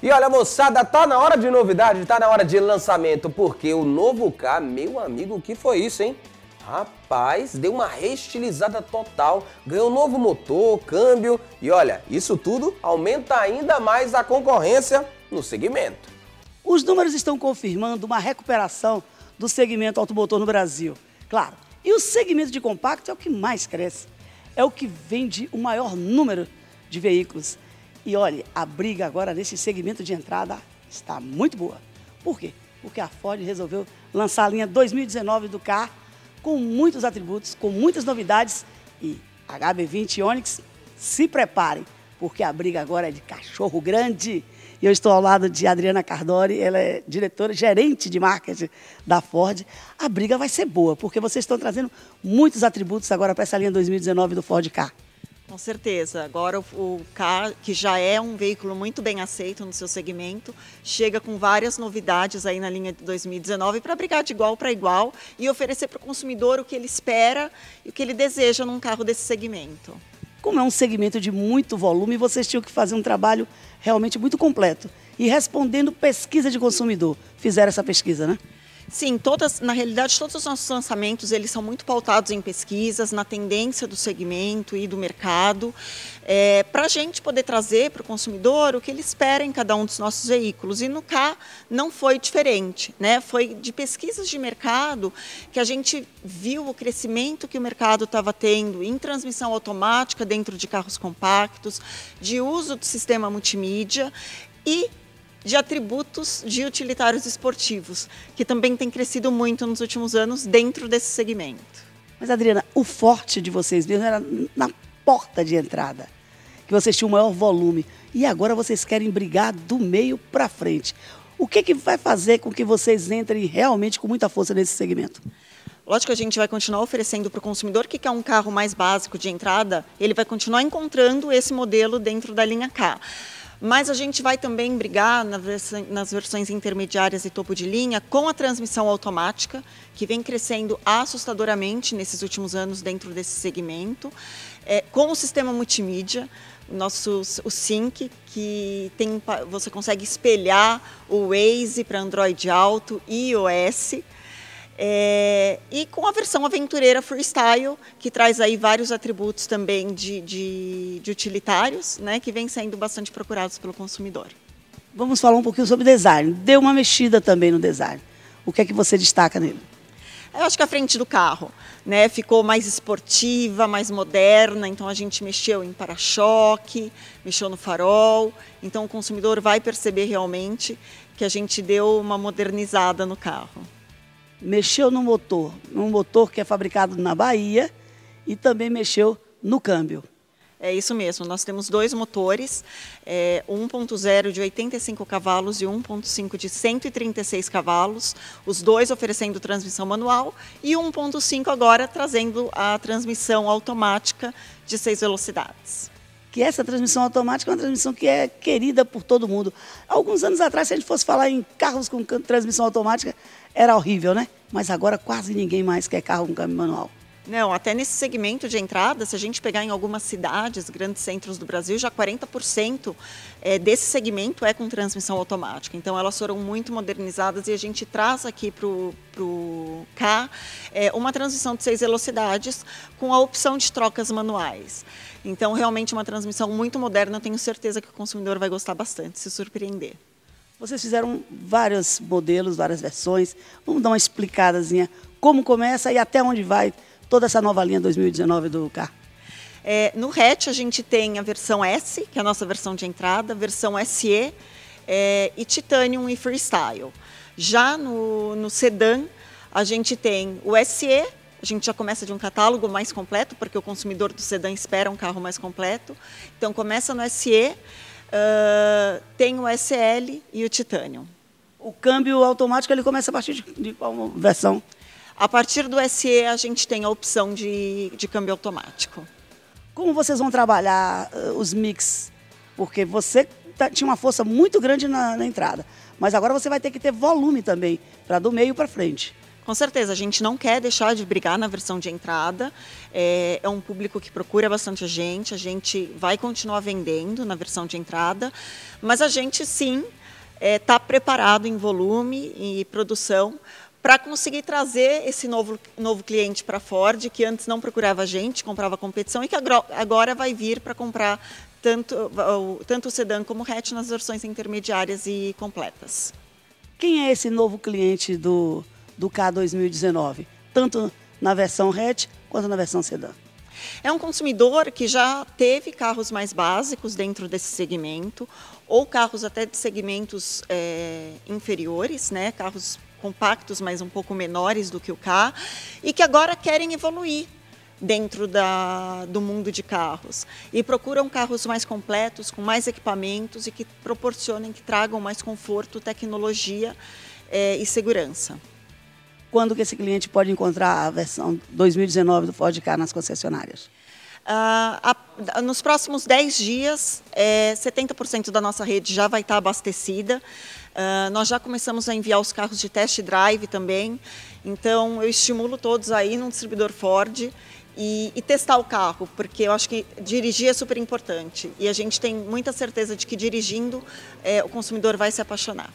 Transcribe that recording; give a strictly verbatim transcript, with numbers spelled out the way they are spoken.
E olha, moçada, tá na hora de novidade, tá na hora de lançamento, porque o novo Ka, meu amigo, o que foi isso, hein? Rapaz, deu uma reestilizada total, ganhou novo motor, câmbio e olha, isso tudo aumenta ainda mais a concorrência no segmento. Os números estão confirmando uma recuperação do segmento automotor no Brasil, claro. E o segmento de compacto é o que mais cresce, é o que vende o maior número de veículos. E olha, a briga agora nesse segmento de entrada está muito boa. Por quê? Porque a Ford resolveu lançar a linha dois mil e dezenove do Ka, com muitos atributos, com muitas novidades. E H B vinte e Onix, se preparem, porque a briga agora é de cachorro grande. E eu estou ao lado de Adriana Cardori, ela é diretora, gerente de marketing da Ford. A briga vai ser boa, porque vocês estão trazendo muitos atributos agora para essa linha dois mil e dezenove do Ford Ka. Com certeza. Agora o Ka, que já é um veículo muito bem aceito no seu segmento, chega com várias novidades aí na linha de dois mil e dezenove para brigar de igual para igual e oferecer para o consumidor o que ele espera e o que ele deseja num carro desse segmento. Como é um segmento de muito volume, vocês tinham que fazer um trabalho realmente muito completo. E respondendo pesquisa de consumidor, fizeram essa pesquisa, né? Sim, todas, na realidade todos os nossos lançamentos eles são muito pautados em pesquisas, na tendência do segmento e do mercado, é, para a gente poder trazer para o consumidor o que ele espera em cada um dos nossos veículos. E no Ka não foi diferente, né? Foi de pesquisas de mercado que a gente viu o crescimento que o mercado estava tendo em transmissão automática dentro de carros compactos, de uso do sistema multimídia e de atributos de utilitários esportivos, que também tem crescido muito nos últimos anos dentro desse segmento. Mas, Adriana, o forte de vocês mesmo era na porta de entrada, que vocês tinham o maior volume, e agora vocês querem brigar do meio para frente. O que que vai fazer com que vocês entrem realmente com muita força nesse segmento? Lógico que a gente vai continuar oferecendo para o consumidor que quer um carro mais básico de entrada, ele vai continuar encontrando esse modelo dentro da linha Ka. Mas a gente vai também brigar nas versões intermediárias e topo de linha com a transmissão automática, que vem crescendo assustadoramente nesses últimos anos dentro desse segmento, é, com o sistema multimídia, o nosso, o Sync, que tem, você consegue espelhar o Waze para Android Auto e iOS, é, e com a versão aventureira Freestyle, que traz aí vários atributos também de, de, de utilitários, né, que vem sendo bastante procurados pelo consumidor. Vamos falar um pouquinho sobre design. Deu uma mexida também no design. O que é que você destaca nele? Eu acho que a frente do carro, né, ficou mais esportiva, mais moderna, então a gente mexeu em para-choque, mexeu no farol, então o consumidor vai perceber realmente que a gente deu uma modernizada no carro. Mexeu no motor, um motor que é fabricado na Bahia, e também mexeu no câmbio. É isso mesmo, nós temos dois motores, é, um ponto zero de oitenta e cinco cavalos e um ponto cinco de cento e trinta e seis cavalos, os dois oferecendo transmissão manual, e um ponto cinco agora trazendo a transmissão automática de seis velocidades. Que essa transmissão automática é uma transmissão que é querida por todo mundo. Alguns anos atrás, se a gente fosse falar em carros com transmissão automática, era horrível, né? Mas agora quase ninguém mais quer carro com câmbio manual. Não, até nesse segmento de entrada, se a gente pegar em algumas cidades, grandes centros do Brasil, já quarenta por cento desse segmento é com transmissão automática. Então, elas foram muito modernizadas e a gente traz aqui para o Ka uma transmissão de seis velocidades com a opção de trocas manuais. Então, realmente uma transmissão muito moderna. Eu tenho certeza que o consumidor vai gostar bastante, se surpreender. Vocês fizeram vários modelos, várias versões. Vamos dar uma explicadazinha como começa e até onde vai toda essa nova linha dois mil e dezenove do Ka. É, no hatch a gente tem a versão S, que é a nossa versão de entrada, versão S E é, e Titanium e Freestyle. Já no, no sedã a gente tem o S E, a gente já começa de um catálogo mais completo, porque o consumidor do sedã espera um carro mais completo. Então começa no S E, uh, tem o S L e o Titanium. O câmbio automático ele começa a partir de, de qual versão? A partir do S E, a gente tem a opção de, de câmbio automático. Como vocês vão trabalhar uh, os mix? Porque você tá, tinha uma força muito grande na, na entrada, mas agora você vai ter que ter volume também, para do meio para frente. Com certeza, a gente não quer deixar de brigar na versão de entrada, é, é um público que procura bastante a gente, a gente vai continuar vendendo na versão de entrada, mas a gente sim está é, preparado em volume e produção para conseguir trazer esse novo, novo cliente para a Ford, que antes não procurava a gente, comprava a competição, e que agora vai vir para comprar tanto, tanto o sedã como o hatch nas versões intermediárias e completas. Quem é esse novo cliente do, do Ka dois mil e dezenove? Tanto na versão hatch quanto na versão sedã? É um consumidor que já teve carros mais básicos dentro desse segmento, ou carros até de segmentos é, inferiores, né? Carros compactos, mas um pouco menores do que o Ka, e que agora querem evoluir dentro da, do mundo de carros. E procuram carros mais completos, com mais equipamentos e que proporcionem, que tragam mais conforto, tecnologia é, e segurança. Quando que esse cliente pode encontrar a versão dois mil e dezenove do Ford Ka nas concessionárias? Ah, a, nos próximos dez dias, é, setenta por cento da nossa rede já vai estar abastecida. Uh, nós já começamos a enviar os carros de test drive também. Então, eu estimulo todos aí num distribuidor Ford e, e testar o carro, porque eu acho que dirigir é super importante. E a gente tem muita certeza de que dirigindo, é, o consumidor vai se apaixonar.